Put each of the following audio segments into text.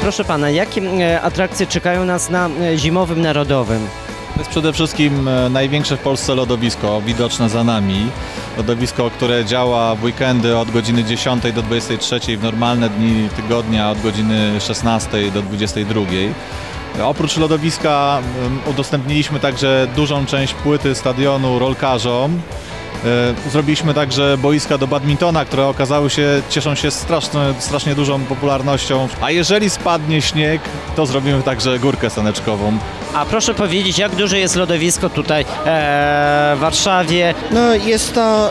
Proszę pana, jakie atrakcje czekają nas na Zimowym Narodowym? To jest przede wszystkim największe w Polsce lodowisko, widoczne za nami. Lodowisko, które działa w weekendy od godziny 10 do 23, w normalne dni tygodnia od godziny 16 do 22. Oprócz lodowiska udostępniliśmy także dużą część płyty stadionu rolkarzom. Zrobiliśmy także boiska do badmintona, które cieszą się strasznie dużą popularnością. A jeżeli spadnie śnieg, to zrobimy także górkę saneczkową. A proszę powiedzieć, jak duże jest lodowisko tutaj w Warszawie? No, jest to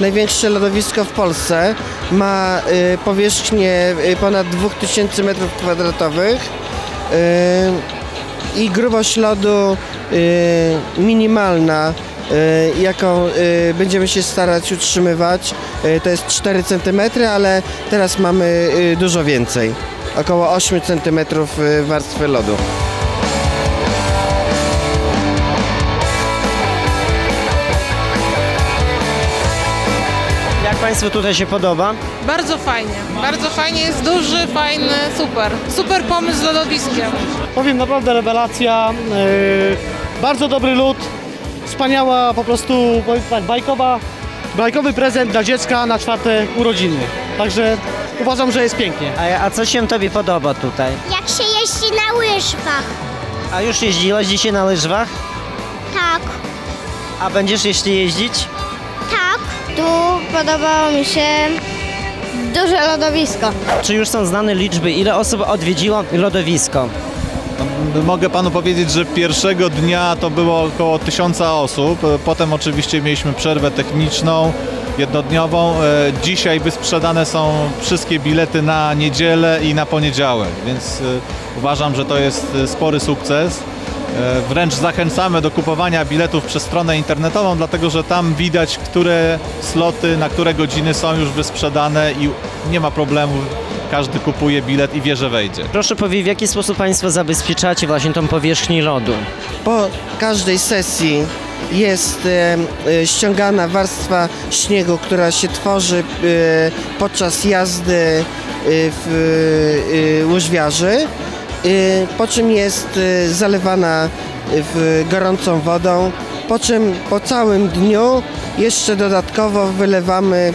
największe lodowisko w Polsce. Ma powierzchnię ponad 2000 m2 i grubość lodu minimalna, jaką będziemy się starać utrzymywać, to jest 4 cm, ale teraz mamy dużo więcej, około 8 cm warstwy lodu. Jak państwu tutaj się podoba? Bardzo fajnie, jest duży, fajny, super. Super pomysł z lodowiskiem. Powiem, naprawdę rewelacja, bardzo dobry lód. Wspaniała, po prostu bajkowy prezent dla dziecka na czwartek urodziny. Także uważam, że jest pięknie. A co się tobie podoba tutaj? Jak się jeździ na łyżwach. A już jeździłaś dzisiaj na łyżwach? Tak. A będziesz jeszcze jeździć? Tak. Tu podobało mi się duże lodowisko. Czy już są znane liczby, ile osób odwiedziło lodowisko? Mogę panu powiedzieć, że pierwszego dnia to było około 1000 osób, potem oczywiście mieliśmy przerwę techniczną, jednodniową. Dzisiaj wysprzedane są wszystkie bilety na niedzielę i na poniedziałek, więc uważam, że to jest spory sukces. Wręcz zachęcamy do kupowania biletów przez stronę internetową, dlatego że tam widać, które sloty, na które godziny są już wysprzedane i nie ma problemu. Każdy kupuje bilet i wie, że wejdzie. Proszę powiedzieć, w jaki sposób państwo zabezpieczacie właśnie tą powierzchnię lodu? Po każdej sesji jest ściągana warstwa śniegu, która się tworzy podczas jazdy łyżwiarzy, po czym jest zalewana gorącą wodą, po czym po całym dniu jeszcze dodatkowo wylewamy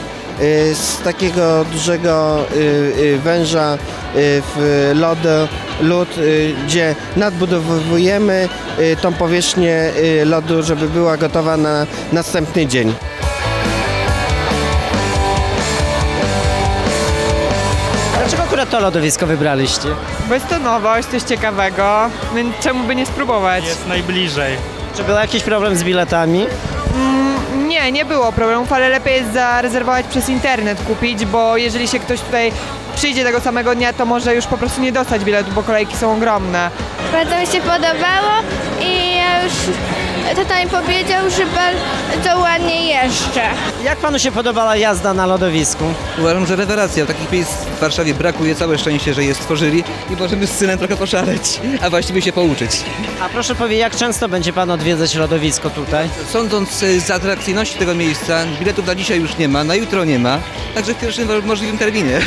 z takiego dużego węża w lód, gdzie nadbudowujemy tą powierzchnię lodu, żeby była gotowa na następny dzień. Dlaczego akurat to lodowisko wybraliście? Bo jest to nowość, coś ciekawego, więc czemu by nie spróbować? Jest najbliżej. Czy był jakiś problem z biletami? Nie było problemów, ale lepiej jest zarezerwować przez internet, kupić, bo jeżeli się ktoś tutaj przyjdzie tego samego dnia, to może już po prostu nie dostać biletu, bo kolejki są ogromne. Bardzo mi się podobało i ja już tutaj powiedział, że bardzo ładnie jeszcze. Jak panu się podobała jazda na lodowisku? Uważam, że rewelacja. Takich miejsc w Warszawie brakuje, całe szczęście, że je stworzyli i możemy z synem trochę poszaleć, a właściwie się pouczyć. A proszę powiedzieć, jak często będzie pan odwiedzać lodowisko tutaj? Sądząc z atrakcyjności tego miejsca, biletów na dzisiaj już nie ma, na jutro nie ma, także w pierwszym możliwym terminie.